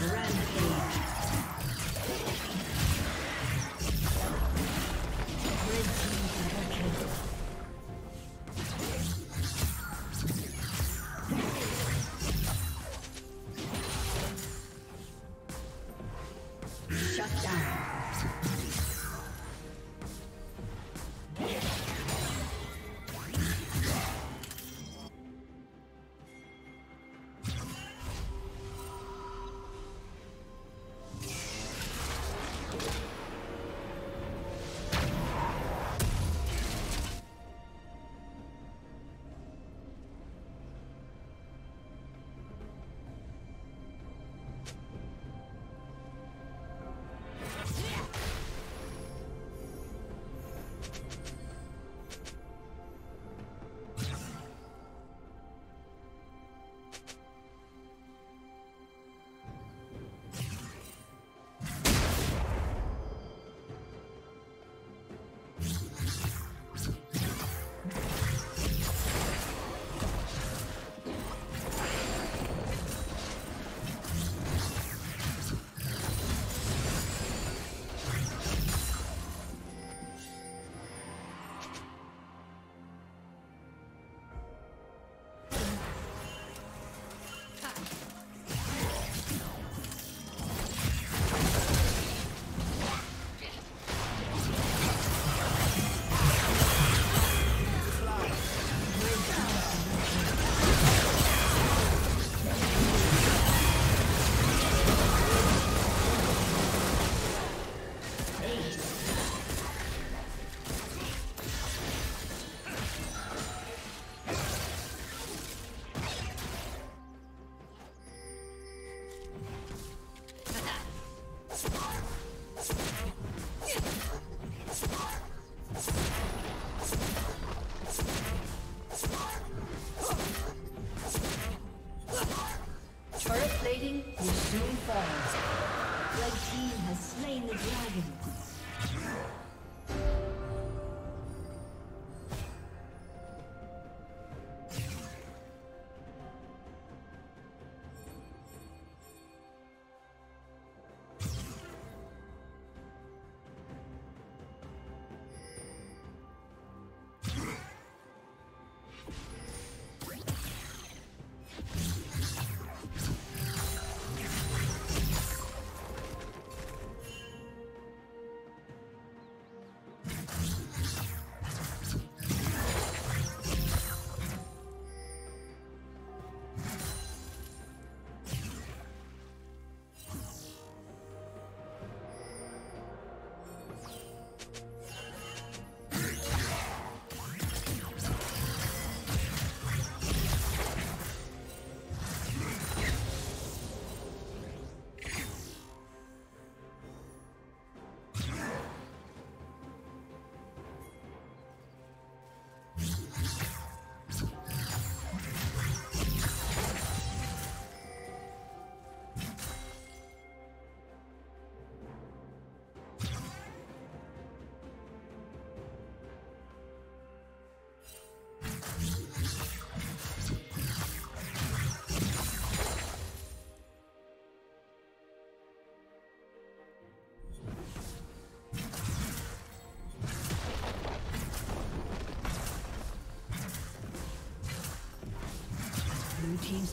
Rampage. Red team double kill. Blue team's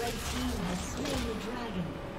Red team has slain the dragon.